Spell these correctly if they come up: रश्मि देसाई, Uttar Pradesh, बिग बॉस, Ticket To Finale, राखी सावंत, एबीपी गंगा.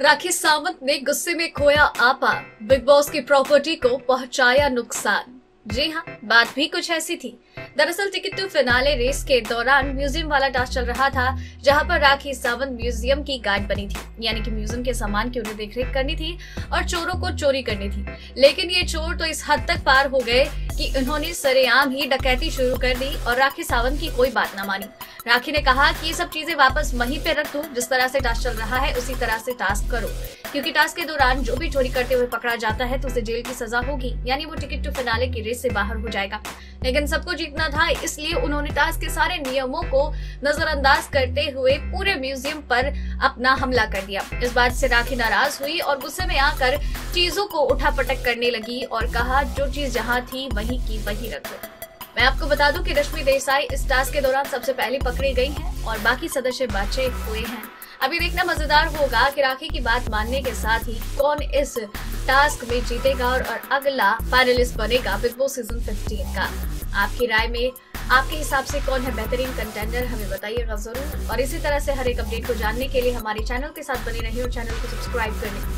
राखी सावंत ने गुस्से में खोया आपा, बिग बॉस की प्रॉपर्टी को पहुंचाया नुकसान। जी हां, बात भी कुछ ऐसी थी। दरअसल टिकट टू फिनाले रेस के दौरान म्यूजियम वाला टास्क चल रहा था, जहां पर राखी सावंत म्यूजियम की गार्ड बनी थी, यानी कि म्यूजियम के सामान की उन्हें देखरेख करनी थी और चोरों को चोरी करनी थी। लेकिन ये चोर तो इस हद तक पार हो गए कि उन्होंने सरेआम ही डकैती शुरू कर दी और राखी सावंत की कोई बात न मानी। राखी ने कहा कि ये सब चीजें वापस वहीं पे रख दो, जिस तरह से टास्क चल रहा है उसी तरह से टास्क करो, क्योंकि टास्क के दौरान जो भी चोरी करते हुए पकड़ा जाता है तो उसे जेल की सजा होगी, यानी वो टिकट टू फिनाले की रेस से बाहर हो जाएगा। लेकिन सबको जीतना था, इसलिए उन्होंने टास्क के सारे नियमों को नजरअंदाज करते हुए पूरे म्यूजियम पर अपना हमला कर दिया। इस बात से राखी नाराज हुई और गुस्से में आकर चीजों को उठापटक करने लगी और कहा, जो चीज जहाँ थी वही की वही रखो। मैं आपको बता दूं कि रश्मि देसाई इस टास्क के दौरान सबसे पहले पकड़ी गई हैं और बाकी सदस्य बचे हुए हैं। अभी देखना मजेदार होगा कि राखी की बात मानने के साथ ही कौन इस टास्क में जीतेगा और अगला फाइनलिस्ट बनेगा बिग बॉस सीजन 15 का। आपकी राय में, आपके हिसाब से कौन है बेहतरीन कंटेंडर, हमें बताइएगा जरूर। और इसी तरह से हर एक अपडेट को जानने के लिए हमारे चैनल के साथ बने रहिए और चैनल को सब्सक्राइब करें।